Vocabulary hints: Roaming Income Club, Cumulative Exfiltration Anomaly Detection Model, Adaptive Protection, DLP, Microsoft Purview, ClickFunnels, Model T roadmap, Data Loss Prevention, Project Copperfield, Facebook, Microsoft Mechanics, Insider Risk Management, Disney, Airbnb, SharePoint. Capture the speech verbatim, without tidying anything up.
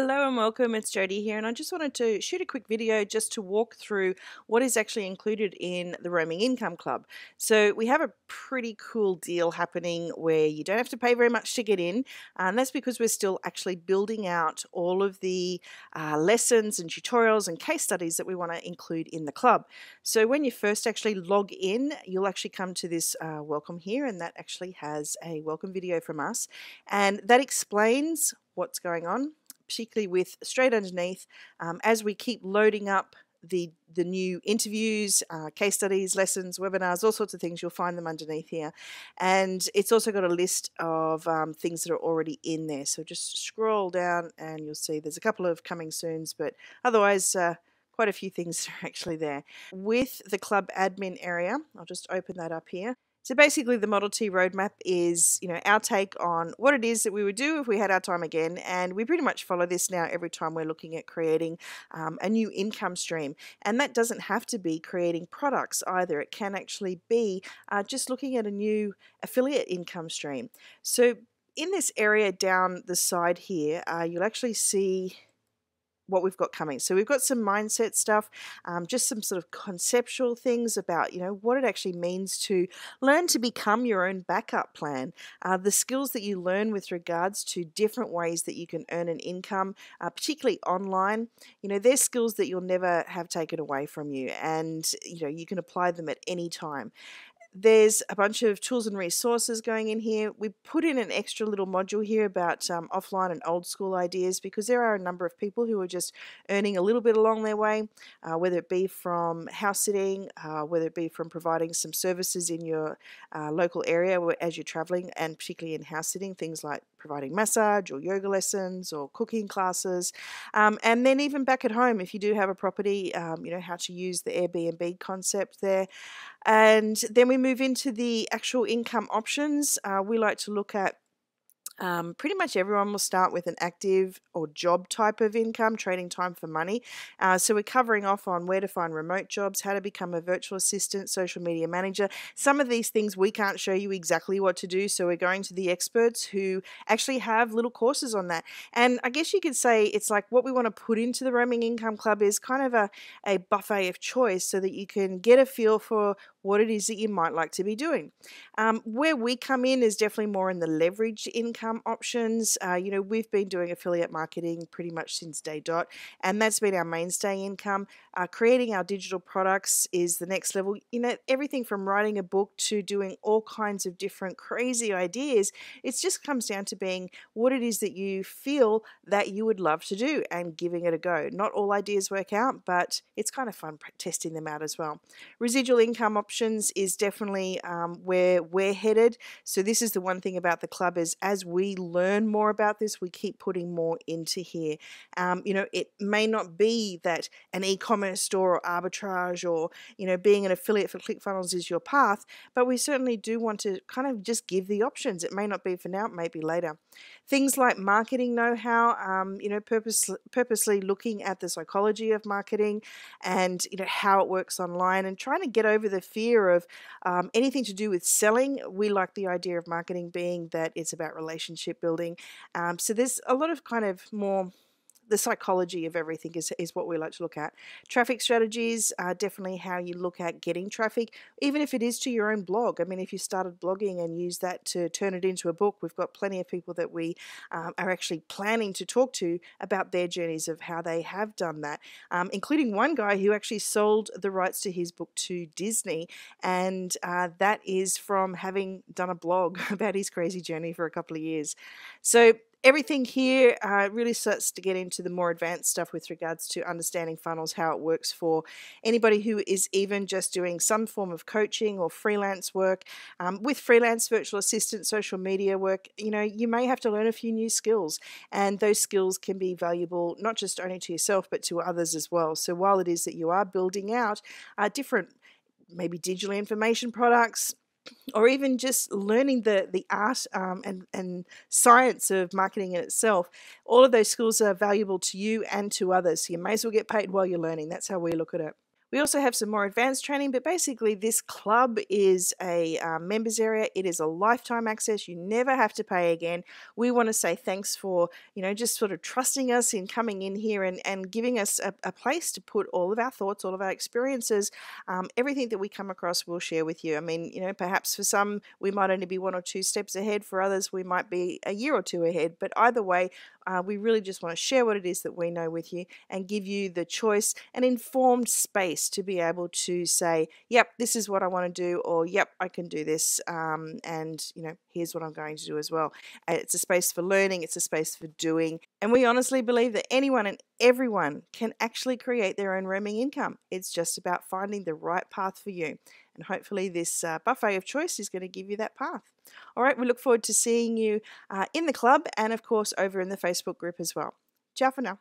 Hello and welcome, it's Jodie here, and I just wanted to shoot a quick video just to walk through what is actually included in the Roaming Income Club. So we have a pretty cool deal happening where you don't have to pay very much to get in, and that's because we're still actually building out all of the uh, lessons and tutorials and case studies that we want to include in the club. So when you first actually log in, you'll actually come to this uh, welcome here, and that actually has a welcome video from us, and that explains what's going on, particularly with straight underneath, um, as we keep loading up the the new interviews, uh, case studies, lessons, webinars, all sorts of things. You'll find them underneath here, and it's also got a list of um, things that are already in there. So just scroll down and you'll see there's a couple of coming soons, but otherwise uh, quite a few things are actually there. With the club admin area, I'll just open that up here. So basically the Model T roadmap is, you know, our take on what it is that we would do if we had our time again, and we pretty much follow this now every time we're looking at creating um, a new income stream. And that doesn't have to be creating products either. It can actually be uh, just looking at a new affiliate income stream. So in this area down the side here, uh, you'll actually see what we've got coming. So we've got some mindset stuff, um, just some sort of conceptual things about, you know, what it actually means to learn to become your own backup plan, uh, the skills that you learn with regards to different ways that you can earn an income, uh, particularly online. You know, they're skills that you'll never have taken away from you, and, you know, you can apply them at any time. There's a bunch of tools and resources going in here. We put in an extra little module here about um, offline and old school ideas, because there are a number of people who are just earning a little bit along their way, uh, whether it be from house sitting, uh, whether it be from providing some services in your uh, local area as you're traveling, and particularly in house sitting, things like providing massage or yoga lessons or cooking classes. Um, and then even back at home, if you do have a property, um, you know, how to use the Airbnb concept there. And then we move into the actual income options. Uh, we like to look at Um, pretty much everyone will start with an active or job type of income, trading time for money. Uh, so we're covering off on where to find remote jobs, how to become a virtual assistant, social media manager. Some of these things we can't show you exactly what to do, so we're going to the experts who actually have little courses on that. And I guess you could say it's like what we want to put into the Roaming Income Club is kind of a, a buffet of choice, so that you can get a feel for what it is that you might like to be doing. Um, where we come in is definitely more in the leveraged income options. Uh, you know, we've been doing affiliate marketing pretty much since day dot, and that's been our mainstay income. Uh, creating our digital products is the next level. You know, everything from writing a book to doing all kinds of different crazy ideas. It just comes down to being what it is that you feel that you would love to do and giving it a go. Not all ideas work out, but it's kind of fun testing them out as well. Residual income options Options is definitely um, where we're headed. So this is the one thing about the club is as we learn more about this, we keep putting more into here. Um, you know, it may not be that an e-commerce store or arbitrage or, you know, being an affiliate for ClickFunnels is your path, but we certainly do want to kind of just give the options. It may not be for now, it may be later. Things like marketing know-how, um, you know, purpose, purposely looking at the psychology of marketing and, you know, how it works online, and trying to get over the fear Fear of um, anything to do with selling. We like the idea of marketing being that it's about relationship building. Um, so there's a lot of kind of more the psychology of everything is, is what we like to look at. Traffic strategies are definitely how you look at getting traffic, even if it is to your own blog. I mean, if you started blogging and use that to turn it into a book, we've got plenty of people that we um, are actually planning to talk to about their journeys of how they have done that, um, including one guy who actually sold the rights to his book to Disney, and uh, that is from having done a blog about his crazy journey for a couple of years. So everything here uh, really starts to get into the more advanced stuff with regards to understanding funnels, how it works for anybody who is even just doing some form of coaching or freelance work. Um, with freelance, virtual assistant, social media work, you know, you may have to learn a few new skills, and those skills can be valuable not just only to yourself but to others as well. So while it is that you are building out uh, different maybe digital information products, or even just learning the, the art um, and, and science of marketing in itself, all of those skills are valuable to you and to others. So you may as well get paid while you're learning. That's how we look at it. We also have some more advanced training, but basically this club is a uh, members area. It is a lifetime access. You never have to pay again. We want to say thanks for, you know, just sort of trusting us in coming in here and, and giving us a, a place to put all of our thoughts, all of our experiences, um, everything that we come across we'll share with you. I mean, you know, perhaps for some we might only be one or two steps ahead. For others we might be a year or two ahead. But either way, uh, we really just want to share what it is that we know with you and give you the choice and informed space to be able to say, yep, this is what I want to do, or yep, I can do this, um, and you know, here's what I'm going to do as well. It's a space for learning, it's a space for doing, and we honestly believe that anyone and everyone can actually create their own roaming income. It's just about finding the right path for you, and hopefully this uh, buffet of choice is going to give you that path. All right, we look forward to seeing you uh, in the club and of course over in the Facebook group as well. Ciao for now.